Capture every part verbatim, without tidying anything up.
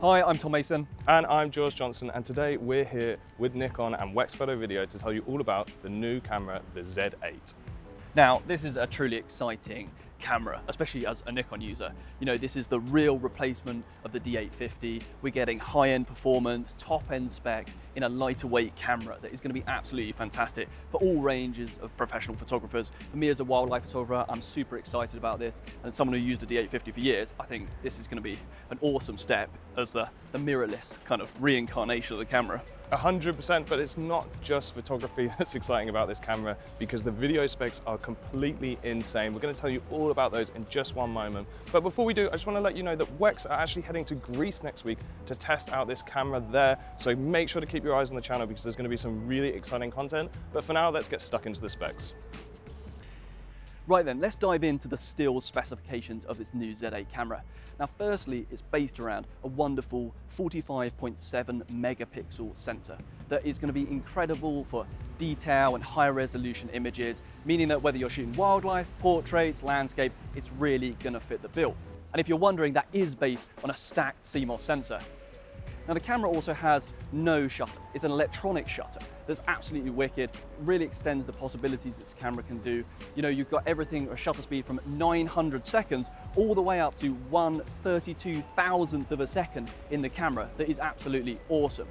Hi, I'm Tom Mason. And I'm George Johnson, and today we're here with Nikon and Wex Photo Video to tell you all about the new camera, the Z eight. Now, this is a truly exciting camera, especially as a Nikon user. You know, this is the real replacement of the D eight fifty. We're getting high-end performance, top-end specs in a lighter weight camera that is going to be absolutely fantastic for all ranges of professional photographers. For me as a wildlife photographer, I'm super excited about this. And someone who used the D eight fifty for years, I think this is going to be an awesome step as the, the mirrorless kind of reincarnation of the camera. one hundred percent, but it's not just photography that's exciting about this camera, because the video specs are completely insane. We're going to tell you all about those in just one moment. But before we do, I just want to let you know that Wex are actually heading to Greece next week to test out this camera there. So make sure to keep your eyes on the channel, because there's going to be some really exciting content. But for now, let's get stuck into the specs. Right then, let's dive into the still specifications of this new Z eight camera. Now, firstly, it's based around a wonderful forty-five point seven megapixel sensor that is going to be incredible for detail and high resolution images, meaning that whether you're shooting wildlife, portraits, landscape, it's really going to fit the bill. And if you're wondering, that is based on a stacked C MOS sensor. Now, the camera also has no shutter. It's an electronic shutter that's absolutely wicked. It really extends the possibilities this camera can do. You know, you've got everything, a shutter speed from nine hundred seconds all the way up to one thirty-two thousandth of a second in the camera. That is absolutely awesome.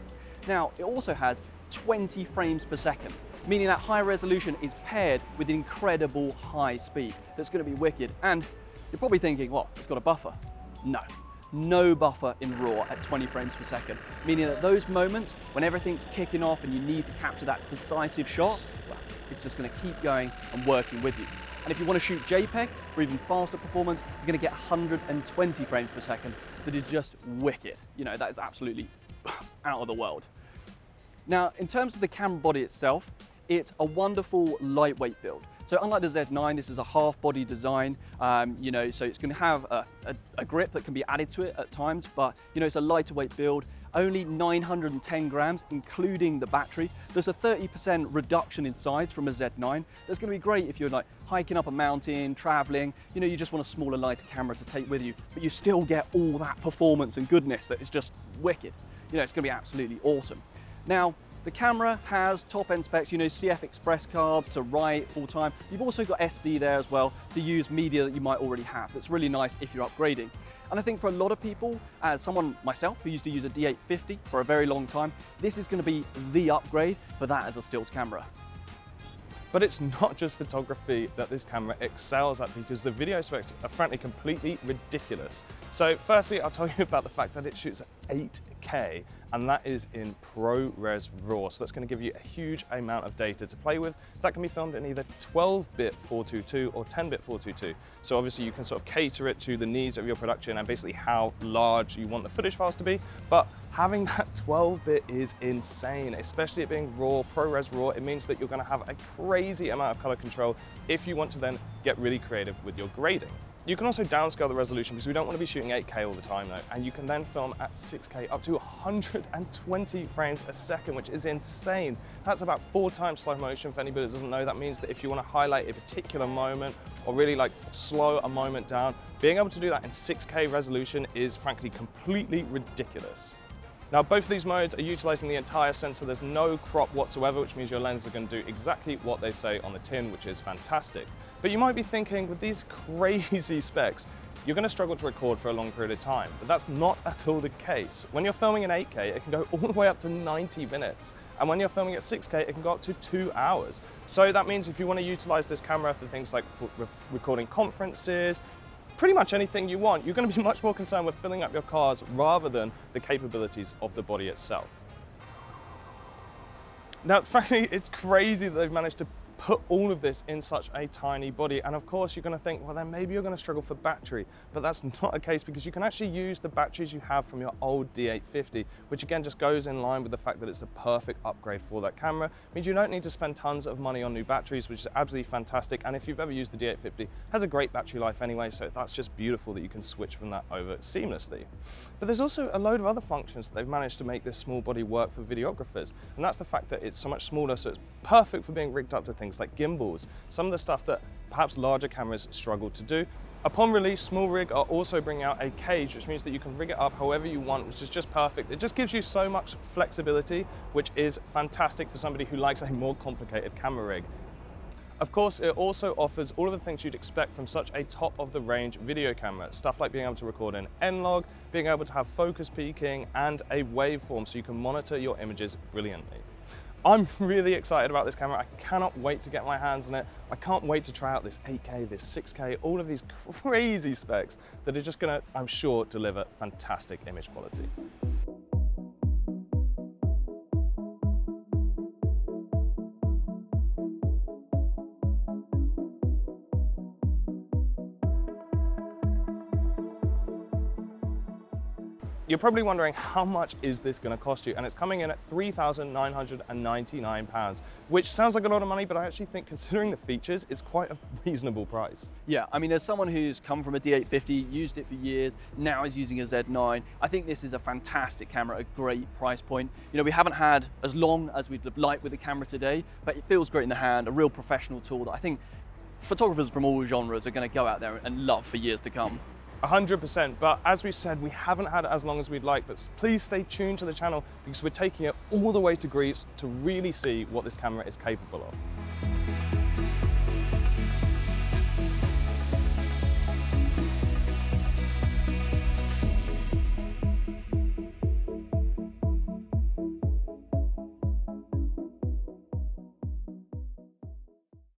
Now, it also has twenty frames per second, meaning that high resolution is paired with incredible high speed. That's going to be wicked. And you're probably thinking, well, it's got a buffer. No. No buffer in RAW at twenty frames per second, meaning that those moments when everything's kicking off and you need to capture that decisive shot, well, it's just going to keep going and working with you. And if you want to shoot JPEG for even faster performance, you're going to get one hundred twenty frames per second. That is just wicked. You know, that is absolutely out of the world. Now, in terms of the camera body itself, it's a wonderful lightweight build. So unlike the Z nine, this is a half body design, um, you know, so it's going to have a, a, a grip that can be added to it at times, but you know, it's a lighter weight build, only nine hundred ten grams, including the battery. There's a thirty percent reduction in size from a Z nine. That's going to be great if you're like hiking up a mountain, traveling, you know, you just want a smaller, lighter camera to take with you, but you still get all that performance and goodness that is just wicked. You know, it's going to be absolutely awesome. Now, the camera has top-end specs, you know, C F Express cards to write full-time. You've also got S D there as well to use media that you might already have. That's really nice if you're upgrading. And I think for a lot of people, as someone myself who used to use a D eight fifty for a very long time, this is going to be the upgrade for that as a stills camera. But it's not just photography that this camera excels at, because the video specs are frankly completely ridiculous. So firstly, I'll tell you about the fact that it shoots at eight K, and that is in ProRes RAW. So that's going to give you a huge amount of data to play with. That can be filmed in either twelve bit four twenty-two or ten bit four twenty-two. So obviously you can sort of cater it to the needs of your production and basically how large you want the footage files to be. But having that twelve bit is insane, especially it being RAW, ProRes RAW. It means that you're going to have a crazy amount of color control if you want to then get really creative with your grading. You can also downscale the resolution, because we don't want to be shooting eight K all the time though, and you can then film at six K up to one hundred twenty frames a second, which is insane. That's about four times slow motion. For anybody that doesn't know, that means that if you want to highlight a particular moment or really like slow a moment down, being able to do that in six K resolution is frankly completely ridiculous. Now, both of these modes are utilizing the entire sensor. There's no crop whatsoever, which means your lenses are going to do exactly what they say on the tin, which is fantastic. But you might be thinking, with these crazy specs, you're going to struggle to record for a long period of time. But that's not at all the case. When you're filming in eight K, it can go all the way up to ninety minutes. And when you're filming at six K, it can go up to two hours. So that means if you want to utilize this camera for things like for recording conferences, pretty much anything you want, you're going to be much more concerned with filling up your cars rather than the capabilities of the body itself. Now, frankly, it's crazy that they've managed to put all of this in such a tiny body. And of course, you're going to think, well, then maybe you're going to struggle for battery. But that's not the case, because you can actually use the batteries you have from your old D eight fifty, which again just goes in line with the fact that it's a perfect upgrade for that camera. It means you don't need to spend tons of money on new batteries, which is absolutely fantastic. And if you've ever used the D eight fifty, it has a great battery life anyway, so that's just beautiful that you can switch from that over seamlessly. But there's also a load of other functions that they've managed to make this small body work for videographers. And that's the fact that it's so much smaller, so it's perfect for being rigged up to things things like gimbals, some of the stuff that perhaps larger cameras struggle to do. Upon release, SmallRig are also bringing out a cage, which means that you can rig it up however you want, which is just perfect. It just gives you so much flexibility, which is fantastic for somebody who likes a more complicated camera rig. Of course, it also offers all of the things you'd expect from such a top-of-the-range video camera. Stuff like being able to record an N-Log, being able to have focus peaking, and a waveform so you can monitor your images brilliantly. I'm really excited about this camera. I cannot wait to get my hands on it. I can't wait to try out this eight K, this six K, all of these crazy specs that are just gonna, I'm sure, deliver fantastic image quality. You're probably wondering, how much is this going to cost you? And it's coming in at three thousand nine hundred ninety-nine pounds, which sounds like a lot of money, but I actually think, considering the features, it's quite a reasonable price. Yeah, I mean, as someone who's come from a D eight fifty, used it for years, now is using a Z nine, I think this is a fantastic camera, a great price point. You know, we haven't had as long as we'd like with the camera today, but it feels great in the hand, a real professional tool that I think photographers from all genres are going to go out there and love for years to come. one hundred percent, but as we said, we haven't had it as long as we'd like, but please stay tuned to the channel because we're taking it all the way to Greece to really see what this camera is capable of.